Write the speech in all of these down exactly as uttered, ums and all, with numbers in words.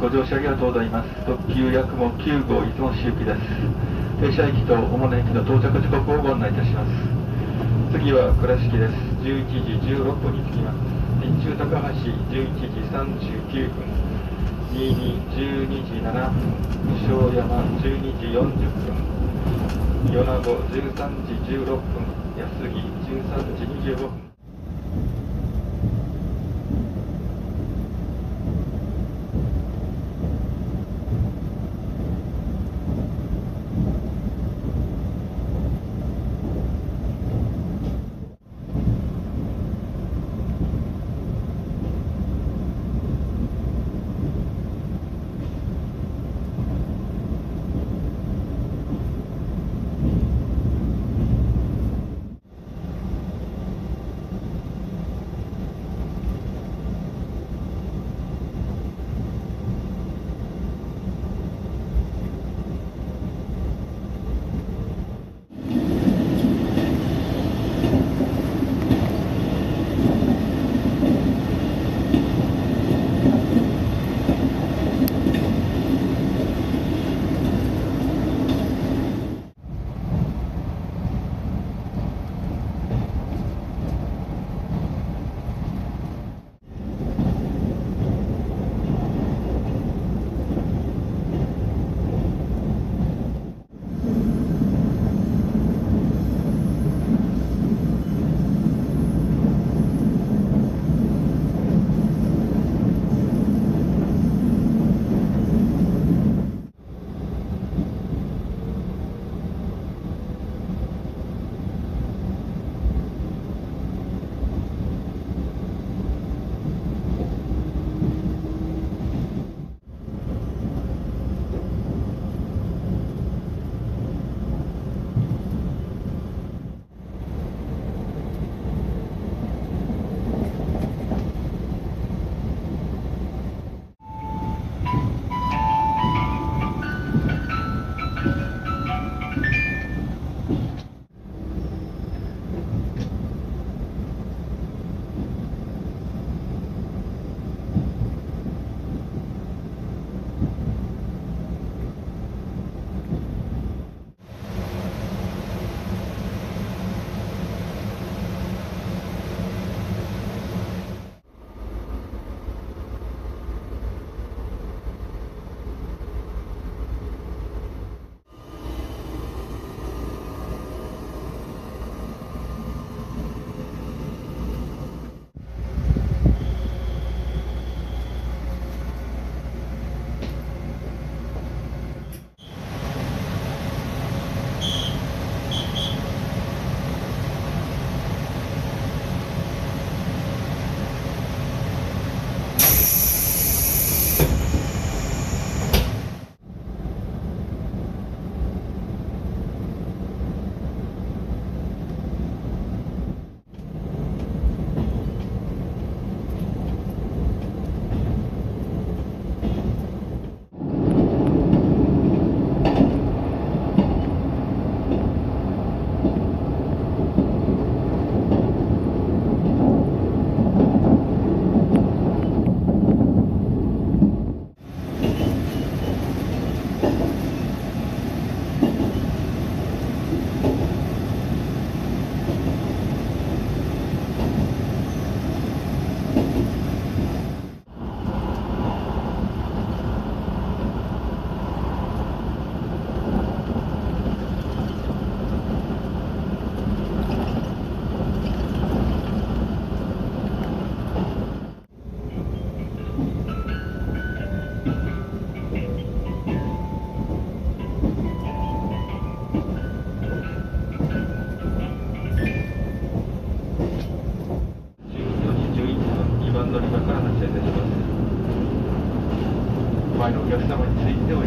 ご乗車ありがとうございます。特急やくもきゅう号出雲市行きです。停車駅と主な駅の到着時刻をご案内いたします。次は倉敷です。じゅういちじじゅうろっぷんに着きます。臨終高橋じゅういちじさんじゅうきゅうふん、新見じゅうにじななふん、武将山じゅうにじよんじゅっぷん、米子じゅうさんじじゅうろっぷん、安来じゅうさんじにじゅうごふん。前のお客様についておい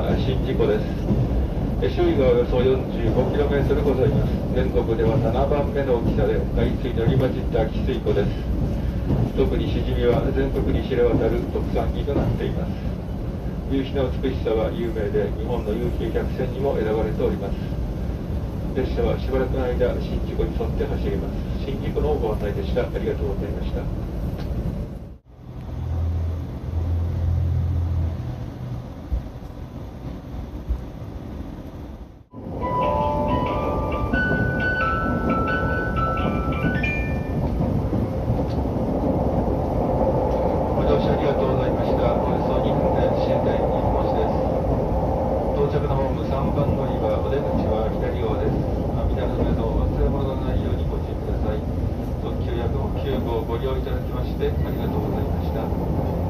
は宍道湖です。周囲がおよそ よんじゅうごキロメートル ございます。全国ではななばんめの大きさで海水に入り混じった汽水湖です。特にシジミは全国に知れ渡る特産品となっています。夕日の美しさは有名で、日本の夕日百選にも選ばれております。列車はしばらくの間宍道湖に沿って走ります。宍道湖のご案内でした。ありがとうございました。ご利用いただきましてありがとうございました。